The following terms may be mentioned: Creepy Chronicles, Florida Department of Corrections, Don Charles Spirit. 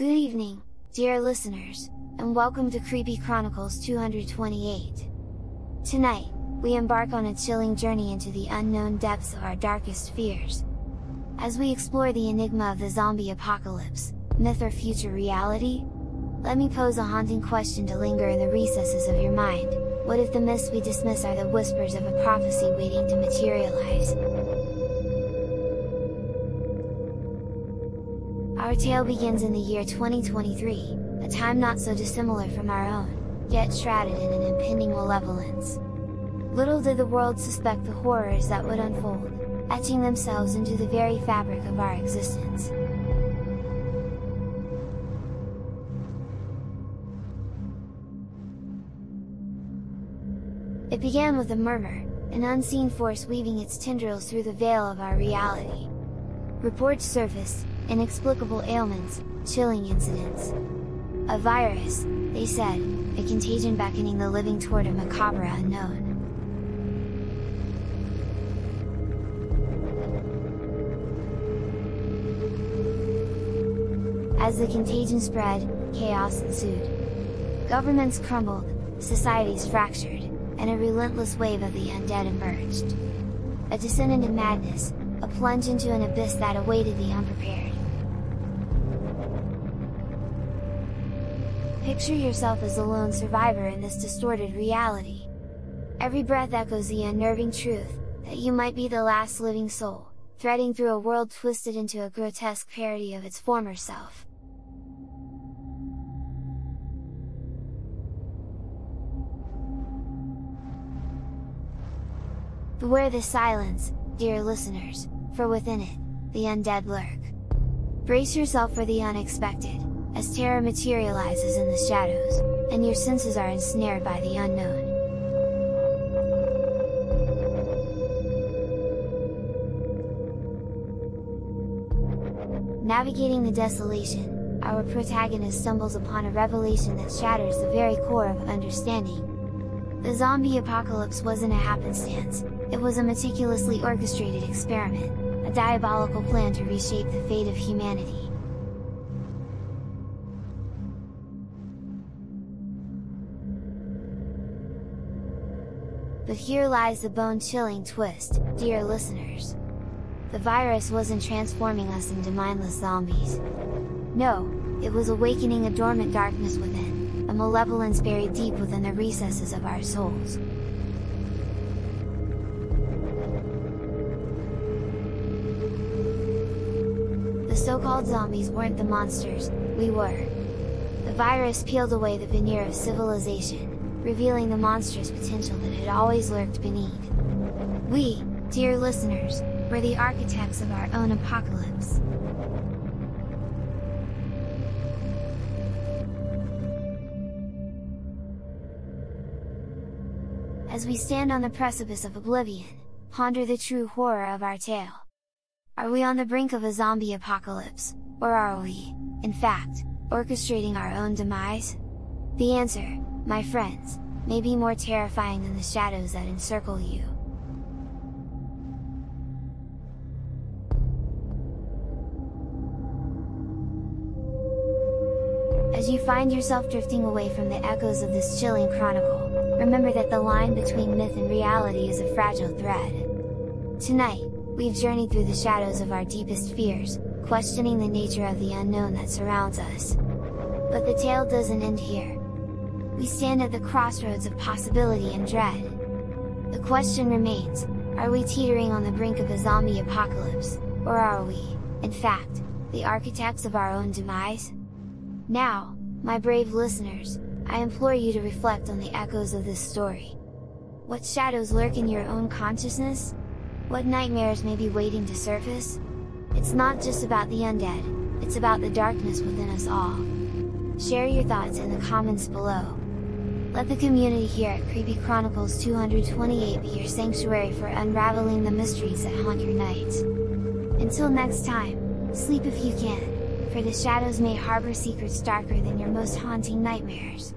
Good evening, dear listeners, and welcome to Creepy Chronicles 228. Tonight, we embark on a chilling journey into the unknown depths of our darkest fears. As we explore the enigma of the zombie apocalypse, myth or future reality? Let me pose a haunting question to linger in the recesses of your mind: what if the myths we dismiss are the whispers of a prophecy waiting to materialize? Our tale begins in the year 2023, a time not so dissimilar from our own, yet shrouded in an impending malevolence. Little did the world suspect the horrors that would unfold, etching themselves into the very fabric of our existence. It began with a murmur, an unseen force weaving its tendrils through the veil of our reality. Reports surfaced: inexplicable ailments, chilling incidents. A virus, they said, a contagion beckoning the living toward a macabre unknown. As the contagion spread, chaos ensued. Governments crumbled, societies fractured, and a relentless wave of the undead emerged. A descent into madness, a plunge into an abyss that awaited the unprepared. Picture yourself as the lone survivor in this distorted reality. Every breath echoes the unnerving truth, that you might be the last living soul, threading through a world twisted into a grotesque parody of its former self. Beware the silence, dear listeners, for within it, the undead lurk. Brace yourself for the unexpected, as terror materializes in the shadows, and your senses are ensnared by the unknown. Navigating the desolation, our protagonist stumbles upon a revelation that shatters the very core of understanding. The zombie apocalypse wasn't a happenstance, it was a meticulously orchestrated experiment, a diabolical plan to reshape the fate of humanity. But here lies the bone-chilling twist, dear listeners. The virus wasn't transforming us into mindless zombies. No, it was awakening a dormant darkness within, a malevolence buried deep within the recesses of our souls. The so-called zombies weren't the monsters, we were. The virus peeled away the veneer of civilization, revealing the monstrous potential that had always lurked beneath. We, dear listeners, were the architects of our own apocalypse. As we stand on the precipice of oblivion, ponder the true horror of our tale. Are we on the brink of a zombie apocalypse, or are we, in fact, orchestrating our own demise? The answer, my friends, may be more terrifying than the shadows that encircle you. As you find yourself drifting away from the echoes of this chilling chronicle, remember that the line between myth and reality is a fragile thread. Tonight, we've journeyed through the shadows of our deepest fears, questioning the nature of the unknown that surrounds us. But the tale doesn't end here. We stand at the crossroads of possibility and dread. The question remains: are we teetering on the brink of a zombie apocalypse, or are we, in fact, the architects of our own demise? Now, my brave listeners, I implore you to reflect on the echoes of this story. What shadows lurk in your own consciousness? What nightmares may be waiting to surface? It's not just about the undead, it's about the darkness within us all. Share your thoughts in the comments below. Let the community here at Creepy Chronicles 228 be your sanctuary for unraveling the mysteries that haunt your nights. Until next time, sleep if you can, for the shadows may harbor secrets darker than your most haunting nightmares.